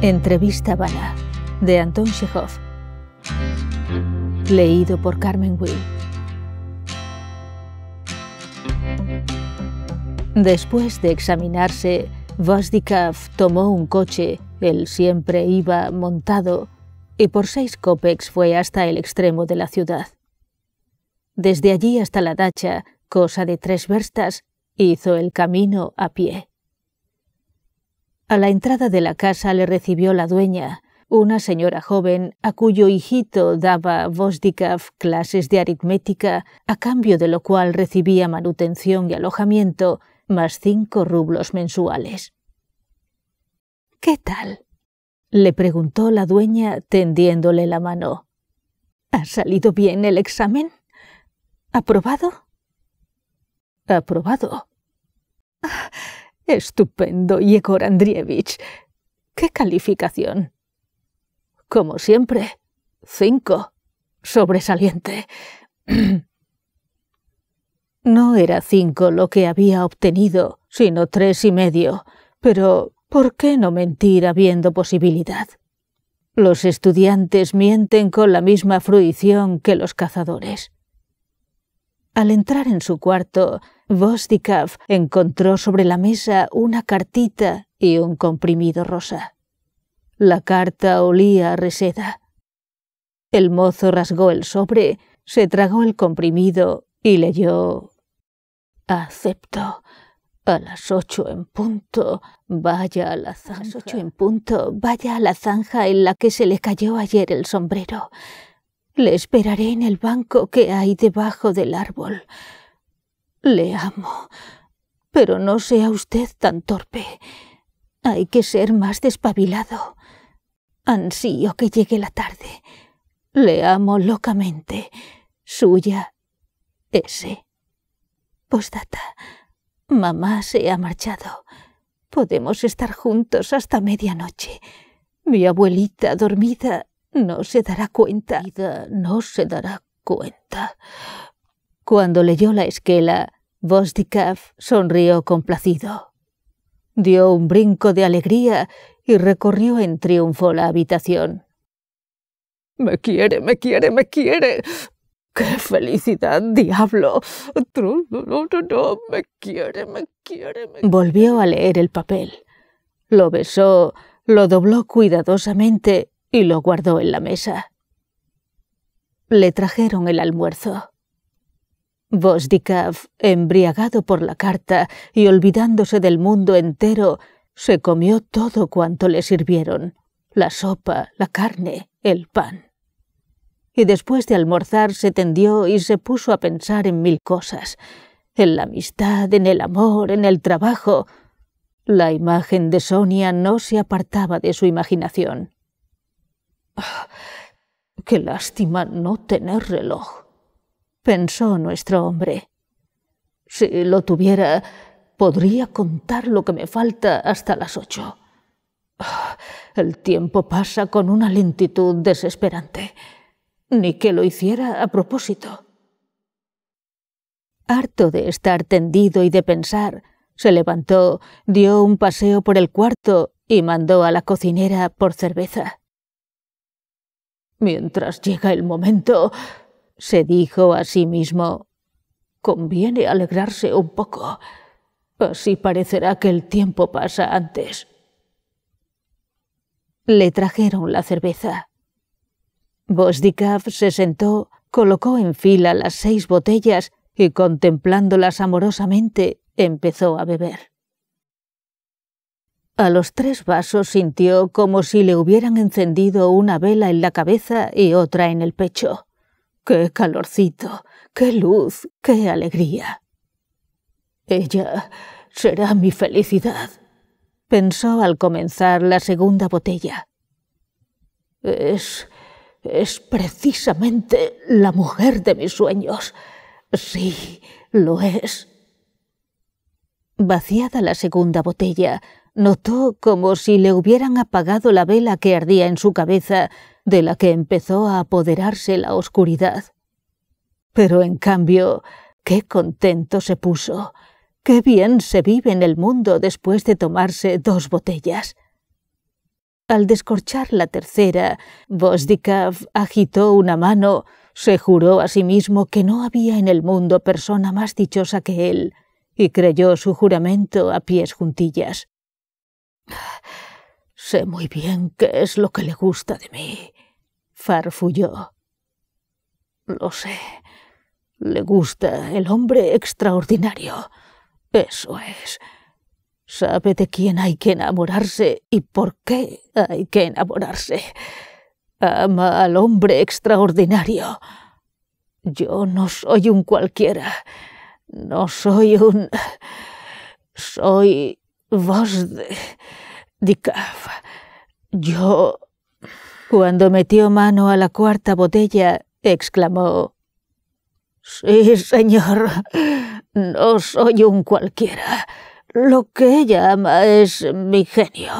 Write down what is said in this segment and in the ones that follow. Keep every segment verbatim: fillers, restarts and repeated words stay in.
Entrevista Habana, de Antón Chéjov. Leído por Carmen Will. Después de examinarse, Vosdikov tomó un coche, él siempre iba montado, y por seis kopeks fue hasta el extremo de la ciudad. Desde allí hasta la dacha, cosa de tres verstas, hizo el camino a pie. A la entrada de la casa le recibió la dueña, una señora joven a cuyo hijito daba Vosdikov clases de aritmética, a cambio de lo cual recibía manutención y alojamiento, más cinco rublos mensuales. —¿Qué tal? —le preguntó la dueña tendiéndole la mano. —¿Ha salido bien el examen? ¿Aprobado? —Aprobado. Ah, —estupendo, Yegor Andreyevich. ¿Qué calificación? —Como siempre, cinco. Sobresaliente. No era cinco lo que había obtenido, sino tres y medio, pero ¿por qué no mentir habiendo posibilidad? Los estudiantes mienten con la misma fruición que los cazadores. Al entrar en su cuarto, Vosdikov encontró sobre la mesa una cartita y un comprimido rosa. La carta olía a reseda. El mozo rasgó el sobre, se tragó el comprimido y leyó: «Acepto. A las ocho en punto, vaya a la zanja. A las ocho en punto, vaya a la zanja en la que se le cayó ayer el sombrero. Le esperaré en el banco que hay debajo del árbol. Le amo, pero no sea usted tan torpe. Hay que ser más despabilado. Ansío que llegue la tarde. Le amo locamente. Suya, S. Postdata. Mamá se ha marchado. Podemos estar juntos hasta medianoche. Mi abuelita dormida no se dará cuenta». No se dará cuenta. Cuando leyó la esquela, Vosdikov sonrió complacido. Dio un brinco de alegría y recorrió en triunfo la habitación. «¡Me quiere, me quiere, me quiere! ¡Qué felicidad, diablo! No, no, no, no, me quiere, me quiere, me quiere». Volvió a leer el papel. Lo besó, lo dobló cuidadosamente y lo guardó en la mesa. Le trajeron el almuerzo. Vosdikov, embriagado por la carta y olvidándose del mundo entero, se comió todo cuanto le sirvieron: la sopa, la carne, el pan. Y después de almorzar se tendió y se puso a pensar en mil cosas: en la amistad, en el amor, en el trabajo. La imagen de Sonia no se apartaba de su imaginación. «Qué lástima no tener reloj», pensó nuestro hombre. «Si lo tuviera, podría contar lo que me falta hasta las ocho. El tiempo pasa con una lentitud desesperante. Ni que lo hiciera a propósito». Harto de estar tendido y de pensar, se levantó, dio un paseo por el cuarto y mandó a la cocinera por cerveza. «Mientras llega el momento», se dijo a sí mismo, «conviene alegrarse un poco. Así parecerá que el tiempo pasa antes». Le trajeron la cerveza. Vosdikov se sentó, colocó en fila las seis botellas y, contemplándolas amorosamente, empezó a beber. A los tres vasos sintió como si le hubieran encendido una vela en la cabeza y otra en el pecho. ¡Qué calorcito! ¡Qué luz! ¡Qué alegría! Ella será mi felicidad», pensó al comenzar la segunda botella. Es, es precisamente la mujer de mis sueños. Sí, lo es». Vaciada la segunda botella, notó como si le hubieran apagado la vela que ardía en su cabeza, de la que empezó a apoderarse la oscuridad. Pero en cambio, qué contento se puso. Qué bien se vive en el mundo después de tomarse dos botellas. Al descorchar la tercera, Vosdikov agitó una mano, se juró a sí mismo que no había en el mundo persona más dichosa que él, y creyó su juramento a pies juntillas. «Sé muy bien qué es lo que le gusta de mí», farfulló. «Lo sé. Le gusta el hombre extraordinario. Eso es. Sabe de quién hay que enamorarse y por qué hay que enamorarse. Ama al hombre extraordinario. Yo no soy un cualquiera. No soy un... Soy Vosdikov. Yo...» Cuando metió mano a la cuarta botella, exclamó: «Sí, señor, no soy un cualquiera. Lo que ella ama es mi genio.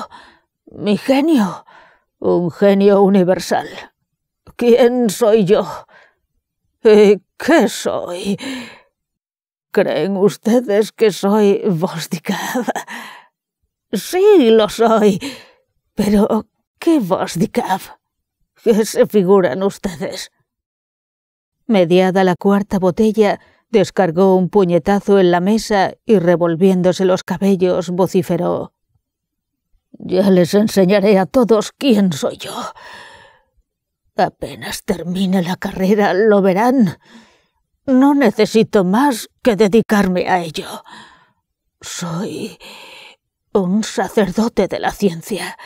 Mi genio. Un genio universal. ¿Quién soy yo? ¿Y qué soy? ¿Creen ustedes que soy Vosdikov? Sí, lo soy. Pero ¿qué Vosdikov? ¿Qué se figuran ustedes?». Mediada la cuarta botella, descargó un puñetazo en la mesa y, revolviéndose los cabellos, vociferó: «Ya les enseñaré a todos quién soy yo. Apenas termine la carrera lo verán. No necesito más que dedicarme a ello. Soy un sacerdote de la ciencia.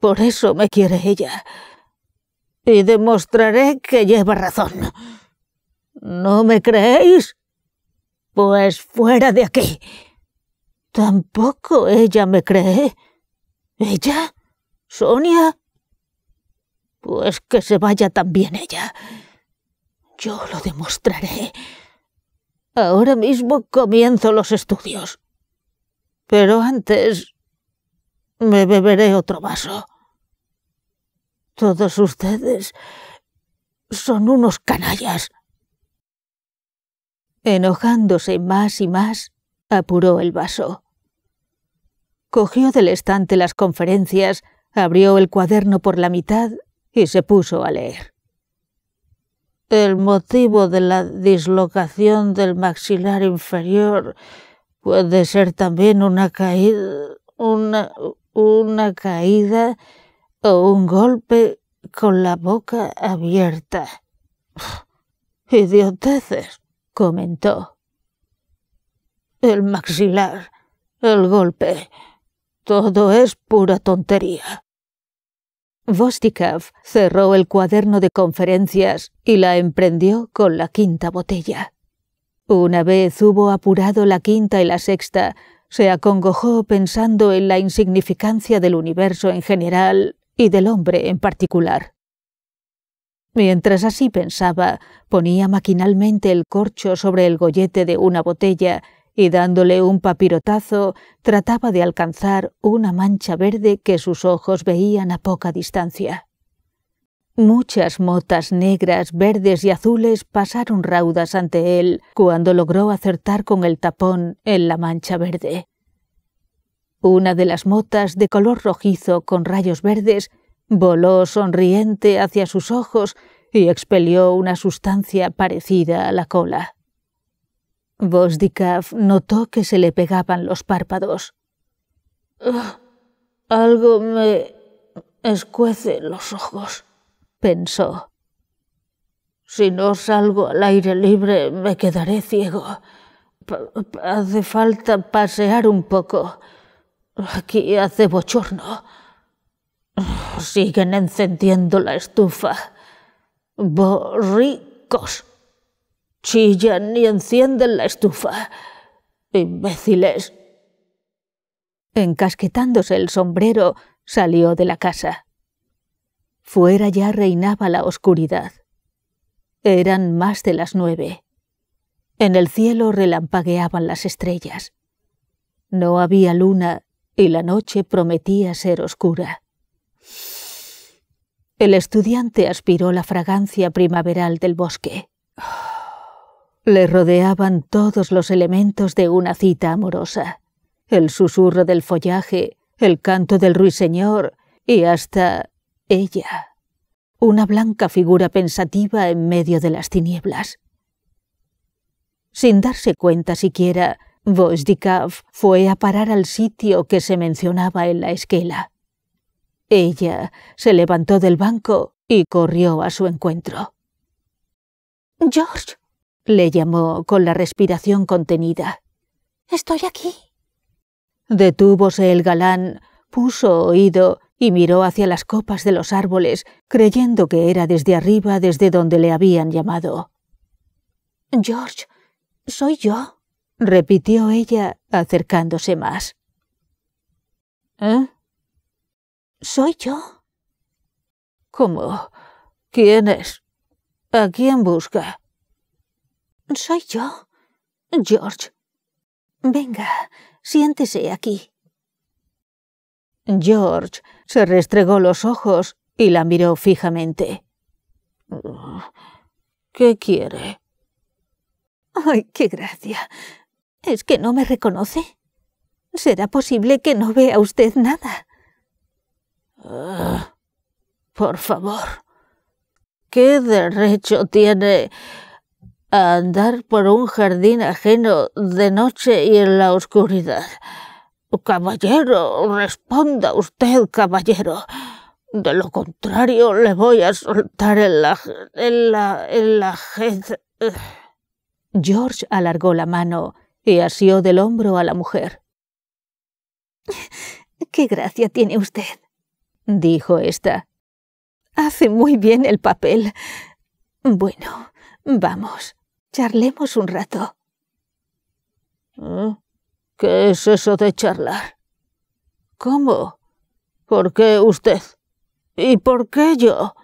Por eso me quiere ella. Y demostraré que lleva razón. ¿No me creéis? Pues fuera de aquí. ¿Tampoco ella me cree? ¿Ella? ¿Sonia? Pues que se vaya también ella. Yo lo demostraré. Ahora mismo comienzo los estudios. Pero antes me beberé otro vaso. Todos ustedes son unos canallas». Enojándose más y más, apuró el vaso. Cogió del estante las conferencias, abrió el cuaderno por la mitad y se puso a leer. «El motivo de la dislocación del maxilar inferior puede ser también una caída, una, una caída... o un golpe con la boca abierta». «Idioteces», comentó. «El maxilar, el golpe, todo es pura tontería». Vosdikov cerró el cuaderno de conferencias y la emprendió con la quinta botella. Una vez hubo apurado la quinta y la sexta, se acongojó pensando en la insignificancia del universo en general y del hombre en particular. Mientras así pensaba, ponía maquinalmente el corcho sobre el gollete de una botella y, dándole un papirotazo, trataba de alcanzar una mancha verde que sus ojos veían a poca distancia. Muchas motas negras, verdes y azules pasaron raudas ante él cuando logró acertar con el tapón en la mancha verde. Una de las motas, de color rojizo con rayos verdes, voló sonriente hacia sus ojos y expelió una sustancia parecida a la cola. Vosdikov notó que se le pegaban los párpados. «Oh, algo me escuece los ojos», pensó. «Si no salgo al aire libre me quedaré ciego. P- hace falta pasear un poco. Aquí hace bochorno. Siguen encendiendo la estufa. Borricos. Chillan y encienden la estufa. Imbéciles». Encasquetándose el sombrero, salió de la casa. Fuera ya reinaba la oscuridad. Eran más de las nueve. En el cielo relampagueaban las estrellas. No había luna y la noche prometía ser oscura. El estudiante aspiró la fragancia primaveral del bosque. Le rodeaban todos los elementos de una cita amorosa: el susurro del follaje, el canto del ruiseñor y hasta ella, una blanca figura pensativa en medio de las tinieblas. Sin darse cuenta siquiera, Vosdikov fue a parar al sitio que se mencionaba en la esquela. Ella se levantó del banco y corrió a su encuentro. «George», le llamó con la respiración contenida. «Estoy aquí». Detúvose el galán, puso oído y miró hacia las copas de los árboles, creyendo que era desde arriba desde donde le habían llamado. «George, soy yo», repitió ella, acercándose más. «¿Eh? Soy yo». «¿Cómo? ¿Quién es? ¿A quién busca?» «Soy yo, George. Venga, siéntese aquí». George se restregó los ojos y la miró fijamente. «¿Qué quiere?» «¡Ay, qué gracia! ¿Es que no me reconoce? ¿Será posible que no vea usted nada?» Uh, «Por favor, ¿qué derecho tiene a andar por un jardín ajeno de noche y en la oscuridad? Caballero, responda usted, caballero. De lo contrario, le voy a soltar en la... en la... en la... George alargó la mano y asió del hombro a la mujer. «Qué gracia tiene usted», dijo esta. «Hace muy bien el papel. Bueno, vamos, charlemos un rato». «¿Qué es eso de charlar? ¿Cómo? ¿Por qué usted? ¿Y por qué yo?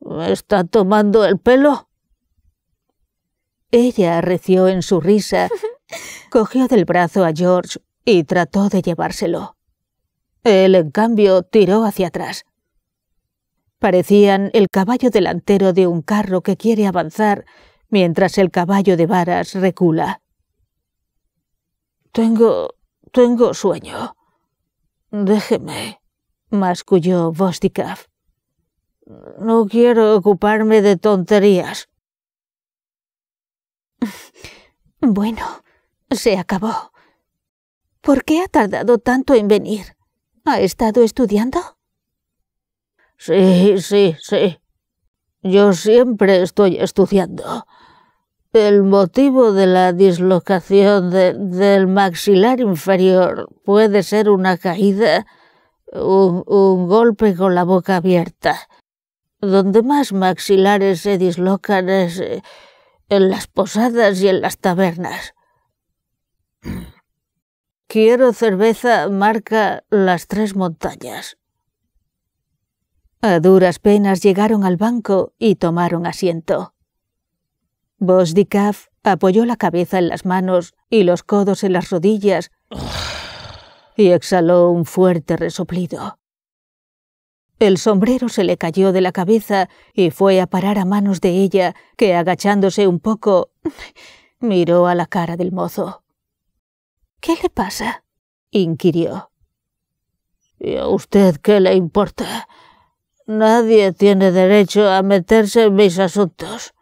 ¿Me está tomando el pelo?». Ella arreció en su risa, cogió del brazo a George y trató de llevárselo. Él, en cambio, tiró hacia atrás. Parecían el caballo delantero de un carro que quiere avanzar mientras el caballo de varas recula. «Tengo... tengo sueño. Déjeme», masculló Vosdikov. «No quiero ocuparme de tonterías». «Bueno, se acabó. ¿Por qué ha tardado tanto en venir? ¿Ha estado estudiando?». «Sí, sí, sí. Yo siempre estoy estudiando. El motivo de la dislocación de, del maxilar inferior puede ser una caída, un, un golpe con la boca abierta. Donde más maxilares se dislocan es... en las posadas y en las tabernas. Quiero cerveza marca Las Tres Montañas». A duras penas llegaron al banco y tomaron asiento. Vosdikov apoyó la cabeza en las manos y los codos en las rodillas y exhaló un fuerte resoplido. El sombrero se le cayó de la cabeza y fue a parar a manos de ella, que agachándose un poco, miró a la cara del mozo. «¿Qué le pasa?», inquirió. «¿Y a usted qué le importa? Nadie tiene derecho a meterse en mis asuntos.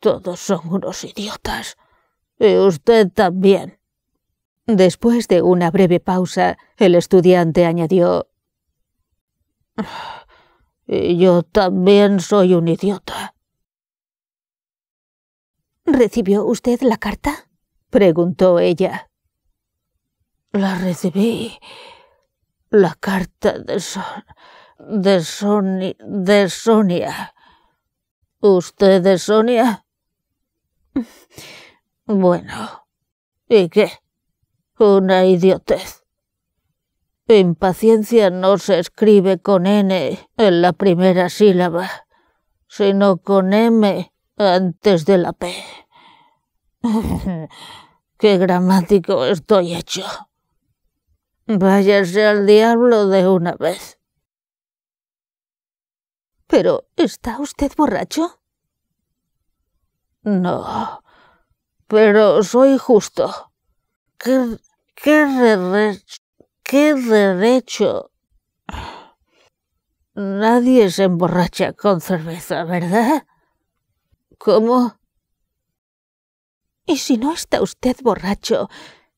Todos son unos idiotas. Y usted también». Después de una breve pausa, el estudiante añadió: «Y yo también soy un idiota». «¿Recibió usted la carta?», preguntó ella. «La recibí. La carta de, so de, Soni de Sonia. ¿Usted es Sonia?». «Bueno, ¿y qué? Una idiotez. Impaciencia no se escribe con N en la primera sílaba, sino con M antes de la P. ¡Qué gramático estoy hecho! Váyase al diablo de una vez». «¿Pero está usted borracho?». «No, pero soy justo. ¿Qué, qué re... re... ¿Qué derecho Nadie se emborracha con cerveza, ¿verdad? ¿Cómo? Y si no está usted borracho,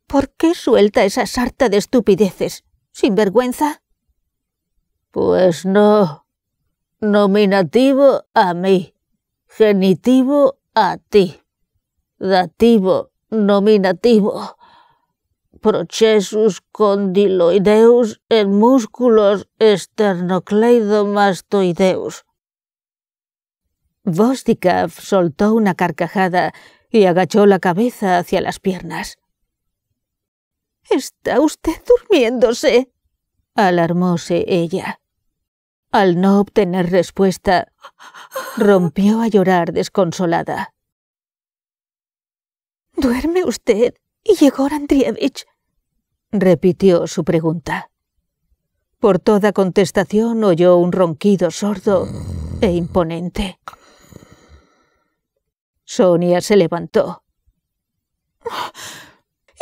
¿por qué suelta esa sarta de estupideces, sin vergüenza? Pues no. Nominativo a mí, genitivo a ti, dativo, nominativo. Processus condiloideus en músculos esternocleidomastoideus. Vosdikov soltó una carcajada y agachó la cabeza hacia las piernas. —Está usted durmiéndose —alarmóse ella. Al no obtener respuesta, rompió a llorar desconsolada. —¿Duerme usted, Yegor Andreyevich? —repitió su pregunta. Por toda contestación oyó un ronquido sordo e imponente. Sonia se levantó.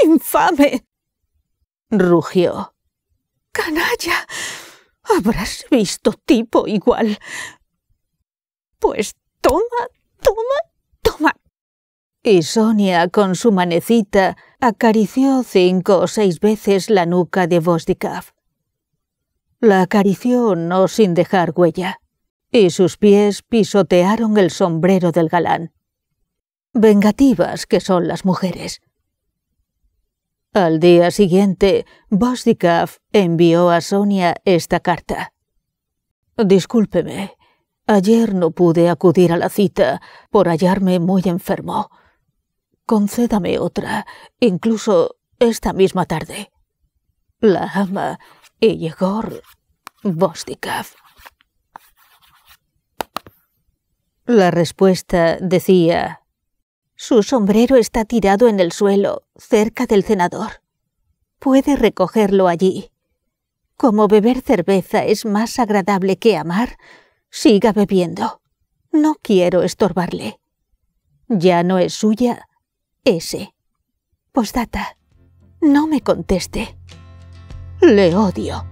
—¡Infame! —rugió. —¡Canalla! Habrás visto tipo igual. Pues toma, toma, toma. Y Sonia, con su manecita, acarició cinco o seis veces la nuca de Vosdikov. La acarició no sin dejar huella, y sus pies pisotearon el sombrero del galán. Vengativas que son las mujeres. Al día siguiente, Vosdikov envió a Sonia esta carta. «Discúlpeme, ayer no pude acudir a la cita por hallarme muy enfermo. Concédame otra, incluso esta misma tarde. La ama y Yegor Vosdikov». La respuesta decía: «Su sombrero está tirado en el suelo, cerca del cenador. Puede recogerlo allí. Como beber cerveza es más agradable que amar, siga bebiendo. No quiero estorbarle. Ya no es suya, ese. Postdata, no me conteste. Le odio».